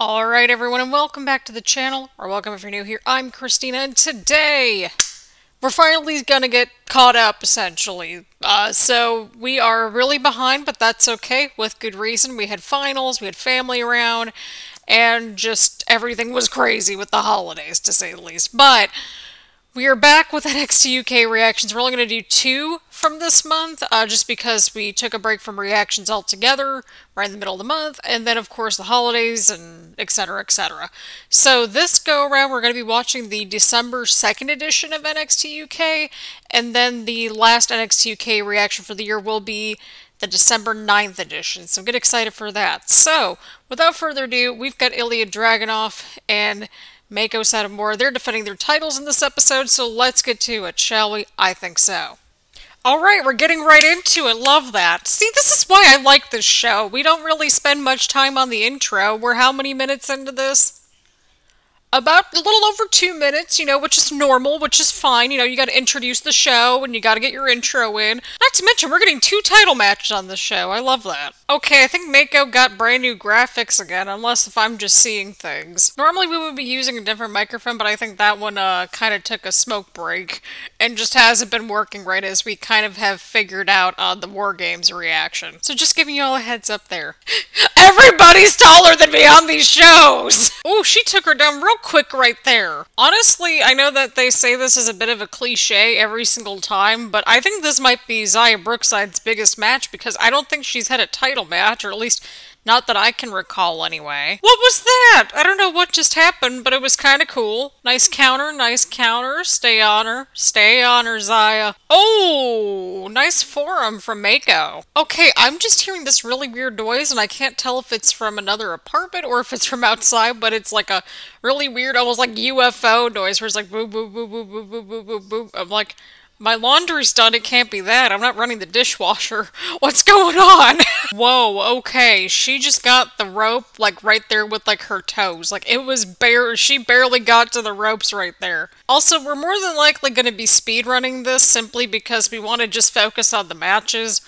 Alright everyone, and welcome back to the channel, or welcome if you're new here. I'm Christina, and today we're finally gonna get caught up, essentially. So we are really behind, but that's okay, with good reason. We had finals, we had family around, and just everything was crazy with the holidays, to say the least. But we are back with NXT UK reactions. We're only gonna do two from this month, just because we took a break from reactions altogether right in the middle of the month, and then of course the holidays and etc, etc. So this go around we're going to be watching the December 2nd edition of NXT UK, and then the last NXT UK reaction for the year will be the December 9th edition, so get excited for that. So without further ado, we've got Ilja Dragunov and Meiko Satomura. They're defending their titles in this episode, so let's get to it, shall we? I think so. Alright, we're getting right into it. Love that. See, this is why I like this show. We don't really spend much time on the intro. We're how many minutes into this? About a little over 2 minutes, you know, which is normal, which is fine. You know, you gotta introduce the show, and you gotta get your intro in. Not to mention, we're getting 2 title matches on this show. I love that. Okay, I think Meiko got brand new graphics again, unless if I'm just seeing things. Normally we would be using a different microphone, but I think that one kinda took a smoke break, and just hasn't been working right as we kind of have figured out the War Games reaction. So just giving you all a heads up there. Everybody's taller than me on these shows! Oh, she took her down real quick right there. Honestly, I know that they say this is a bit of a cliche every single time, but I think this might be Xia Brookside's biggest match, because I don't think she's had a title match, or at least not that I can recall anyway. What was that? I don't know what just happened, but it was kind of cool. Nice counter, stay on her, Xia. Oh, nice forearm from Meiko. Okay, I'm just hearing this really weird noise, and I can't tell if it's from another apartment or if it's from outside, but it's like a really weird, almost like UFO noise, where it's like boop, boop, boop, boop, boop, boop, boop, boop, boop. I'm like, my laundry's done, it can't be that. I'm not running the dishwasher. What's going on? Whoa, okay. She just got the rope, like, right there with, like, her toes. Like, it was she barely got to the ropes right there. Also, we're more than likely gonna be speedrunning this simply because we want to just focus on the matches,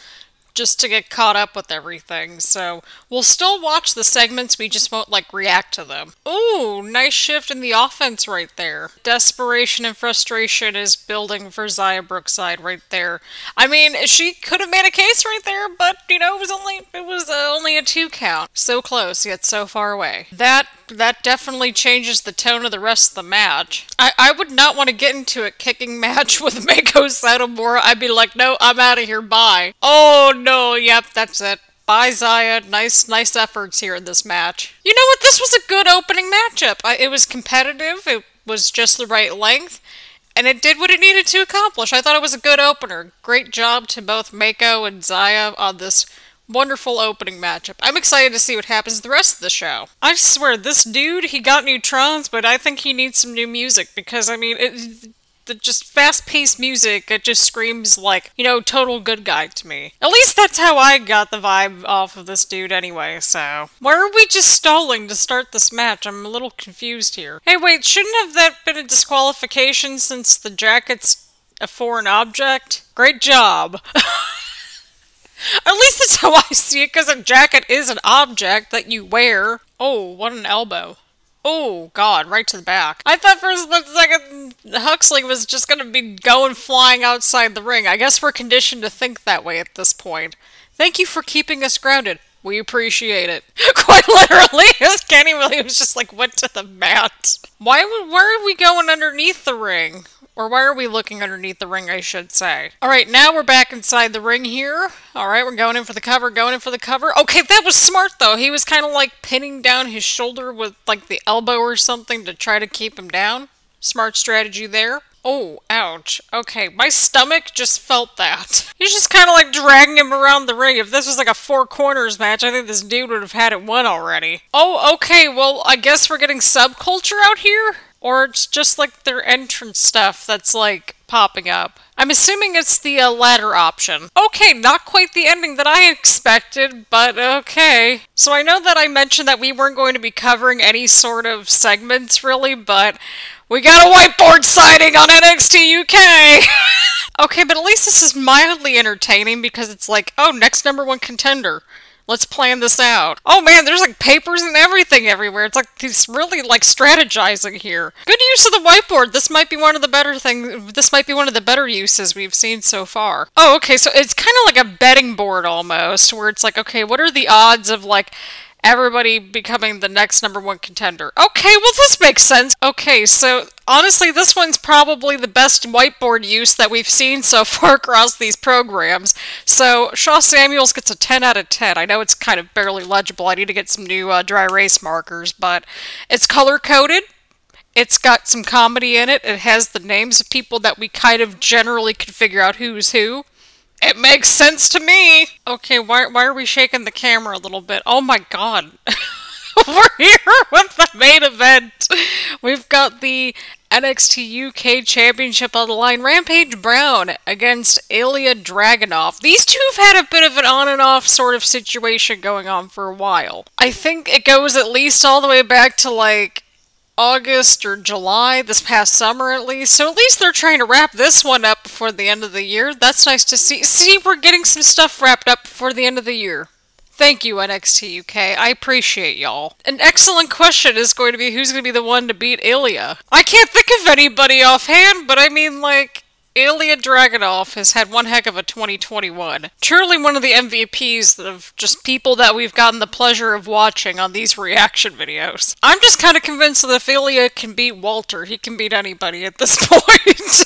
just to get caught up with everything. So, we'll still watch the segments, we just won't, like, react to them. Ooh, nice shift in the offense right there. Desperation and frustration is building for Xia Brookside right there. I mean, she could have made a case right there, but, you know, it was only a 2 count. So close, yet so far away. That definitely changes the tone of the rest of the match. I would not want to get into a kicking match with Meiko Satomura. I'd be like, no, I'm out of here, bye. Oh, no, yep, that's it. Bye, Xia. Nice efforts here in this match. You know what? This was a good opening matchup. It was competitive. It was just the right length. And it did what it needed to accomplish. I thought it was a good opener. Great job to both Meiko and Xia on this wonderful opening matchup. I'm excited to see what happens to the rest of the show. I swear, this dude, he got neutrons, but I think he needs some new music, because, I mean, just fast-paced music, it just screams like, you know, total good guy to me. At least that's how I got the vibe off of this dude anyway, so. Why are we just stalling to start this match? I'm a little confused here. Hey, wait, shouldn't have that been a disqualification since the jacket's a foreign object? Great job. At least that's how I see it, because a jacket is an object that you wear. Oh, what an elbow. Oh, God, right to the back. I thought for a split second Huxley was just going to be going flying outside the ring. I guess we're conditioned to think that way at this point. Thank you for keeping us grounded. We appreciate it. Quite literally, as Kenny Williams just, like, went to the mat. Why are we going underneath the ring? Or why are we looking underneath the ring, I should say. Alright, now we're back inside the ring here. Alright, we're going in for the cover, going in for the cover. Okay, that was smart, though. He was kind of, like, pinning down his shoulder with, like, the elbow or something to try to keep him down. Smart strategy there. Oh, ouch. Okay, my stomach just felt that. He's just kind of, like, dragging him around the ring. If this was, like, a four corners match, I think this dude would have had it won already. Oh, okay, well, I guess we're getting subculture out here? Or it's just like their entrance stuff that's like popping up. I'm assuming it's the ladder option. Okay, not quite the ending that I expected, but okay. So I know that I mentioned that we weren't going to be covering any sort of segments really, but we got a whiteboard sighting on NXT UK! Okay, but at least this is mildly entertaining because it's like, oh, next #1 contender. Let's plan this out. Oh man, there's like papers and everything everywhere. It's like he's really like strategizing here. Good use of the whiteboard. This might be one of the better things. This might be one of the better uses we've seen so far. Oh, okay. So it's kind of like a betting board almost, where it's like, okay, what are the odds of like everybody becoming the next #1 contender? Okay, well this makes sense. Okay, so honestly this one's probably the best whiteboard use that we've seen so far across these programs. So Shaw Samuels gets a 10 out of 10. I know it's kind of barely legible. I need to get some new dry erase markers, but it's color-coded. It's got some comedy in it. It has the names of people that we kind of generally can figure out who's who. It makes sense to me! Okay, why are we shaking the camera a little bit? Oh my god! We're here with the main event! We've got the NXT UK Championship on the line. Rampage Brown against Ilja Dragunov. These two have had a bit of an on and off sort of situation going on for a while. I think it goes at least all the way back to like August or July, this past summer at least. So at least they're trying to wrap this one up before the end of the year. That's nice to see. See, we're getting some stuff wrapped up before the end of the year. Thank you, NXT UK. I appreciate y'all. An excellent question is going to be who's going to be the one to beat Ilja. I can't think of anybody offhand, but I mean, like, Ilja Dragunov has had one heck of a 2021. Truly one of the MVPs of just people that we've gotten the pleasure of watching on these reaction videos. I'm just kind of convinced that if Ilja can beat Walter, he can beat anybody at this point.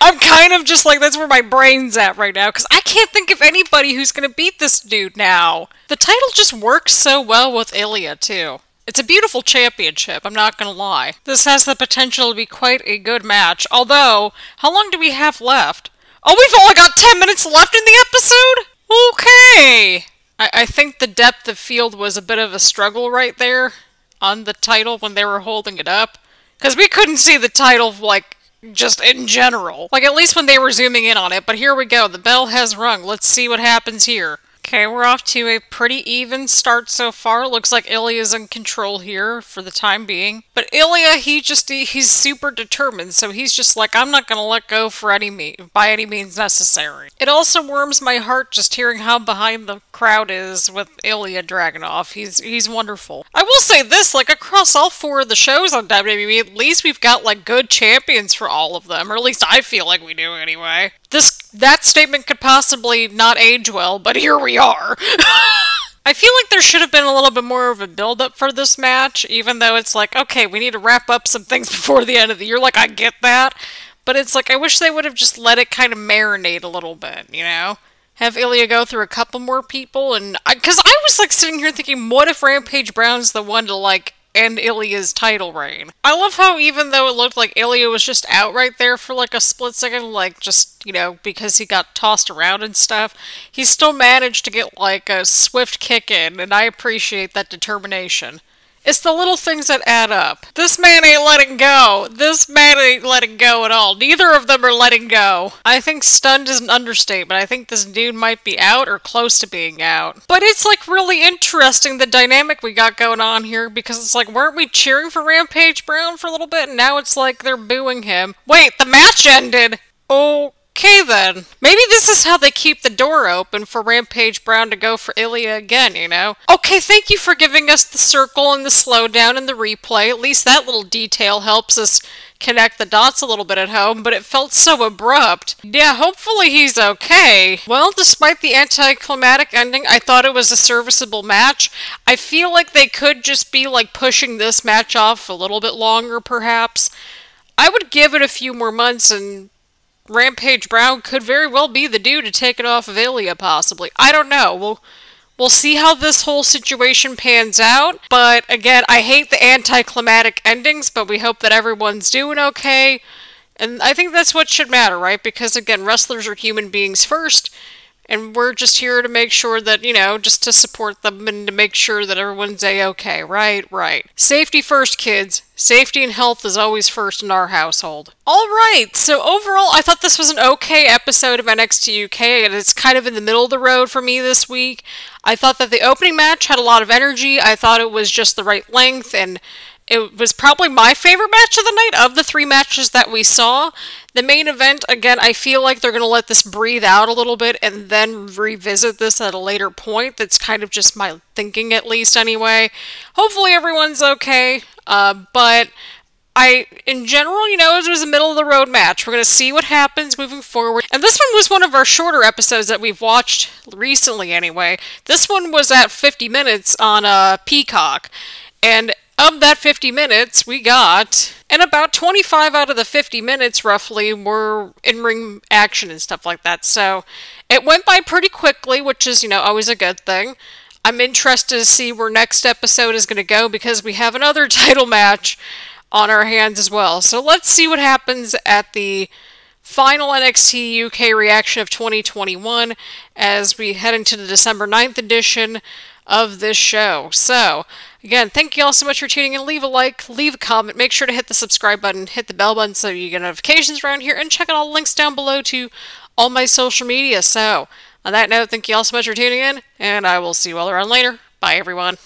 I'm kind of just like, that's where my brain's at right now, because I can't think of anybody who's going to beat this dude now. The title just works so well with Ilja, too. It's a beautiful championship, I'm not gonna lie. This has the potential to be quite a good match, although, how long do we have left? Oh, we've only got 10 minutes left in the episode? Okay! I think the depth of field was a bit of a struggle right there on the title when they were holding it up. Because we couldn't see the title, like, just in general. Like, at least when they were zooming in on it, but here we go, the bell has rung, let's see what happens here. Okay, we're off to a pretty even start so far. Looks like Ilja's in control here for the time being. But Ilja, he's super determined, so he's just like, I'm not gonna let go for by any means necessary. It also warms my heart just hearing how behind the crowd is with Ilja Dragunov. He's wonderful. I will say this, like across all four of the shows on WWE, at least we've got like good champions for all of them, or at least I feel like we do anyway. That statement could possibly not age well, but here we are. I feel like there should have been a little bit more of a build-up for this match, even though it's like, okay, we need to wrap up some things before the end of the year, like, I get that. But it's like, I wish they would have just let it kind of marinate a little bit, you know? Have Ilja go through a couple more people, and... Because I was, like, sitting here thinking, what if Rampage Brown's the one to, like, end Ilja's title reign? I love how even though it looked like Ilja was just out right there for like a split second, like just, you know, because he got tossed around and stuff, he still managed to get like a swift kick in, and I appreciate that determination. It's the little things that add up. This man ain't letting go. This man ain't letting go at all. Neither of them are letting go. I think stunned is an understatement. I think this dude might be out or close to being out. But it's like really interesting the dynamic we got going on here, because it's like, weren't we cheering for Rampage Brown for a little bit? And now it's like they're booing him. Wait, the match ended! Oh. Okay then. Maybe this is how they keep the door open for Rampage Brown to go for Ilja again, you know? Okay, thank you for giving us the circle and the slowdown and the replay. At least that little detail helps us connect the dots a little bit at home, but it felt so abrupt. Yeah, hopefully he's okay. Well, despite the anticlimactic ending, I thought it was a serviceable match. I feel like they could just be like pushing this match off a little bit longer, perhaps. I would give it a few more months, and Rampage Brown could very well be the dude to take it off of Ilja, possibly. I don't know. We'll see how this whole situation pans out. But again, I hate the anticlimactic endings, but we hope that everyone's doing okay. And I think that's what should matter, right? Because again, wrestlers are human beings first, and we're just here to make sure that, you know, just to support them and to make sure that everyone's a-okay, right? Right. Safety first, kids. Safety and health is always first in our household. Alright, so overall, I thought this was an okay episode of NXT UK, and it's kind of in the middle of the road for me this week. I thought that the opening match had a lot of energy. I thought it was just the right length, and It was probably my favorite match of the night of the three matches that we saw. The main event, again, I feel like they're going to let this breathe out a little bit and then revisit this at a later point. That's kind of just my thinking, at least, anyway. Hopefully everyone's okay, but in general, you know, it was a middle-of-the-road match. We're going to see what happens moving forward. And this one was one of our shorter episodes that we've watched recently, anyway. This one was at 50 minutes on Peacock, and of that 50 minutes, we got, and about 25 out of the 50 minutes, roughly, were in-ring action and stuff like that. So it went by pretty quickly, which is, you know, always a good thing. I'm interested to see where next episode is going to go because we have another title match on our hands as well. So let's see what happens at the final NXT UK reaction of 2021 as we head into the December 9th edition of this show. So again, thank you all so much for tuning in. Leave a like, leave a comment, make sure to hit the subscribe button, hit the bell button so you get notifications around here, and check out all the links down below to all my social media. So on that note, thank you all so much for tuning in, and I will see you all around later. Bye everyone.